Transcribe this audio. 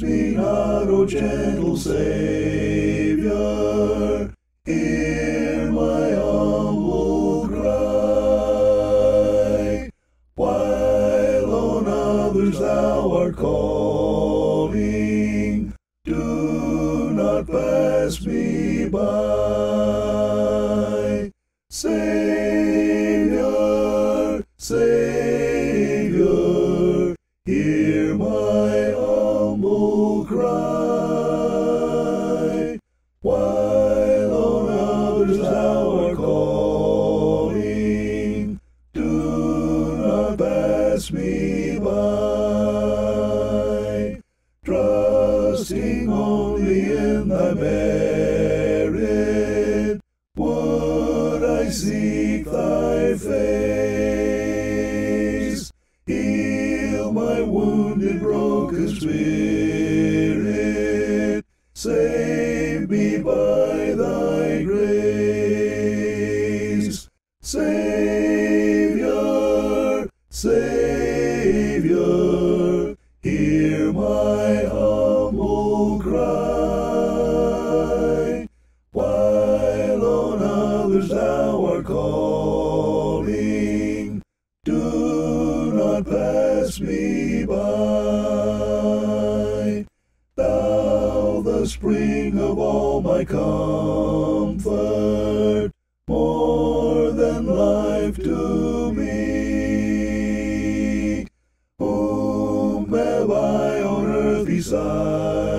Bless me not, O gentle Saviour, hear my humble cry, while on others thou art calling, do not pass me by. Saviour, Saviour, hear my humble cry, while on others thou art calling, do not pass me by. Trusting only in thy merit, would I seek thy face. Heal my wounded, broken spirit, save me by thy grace. Saviour, Saviour, hear my humble cry, while on others thou art calling, do not pass me by. Thou, the spring of all my comfort, more than life to me, whom have I on earth beside?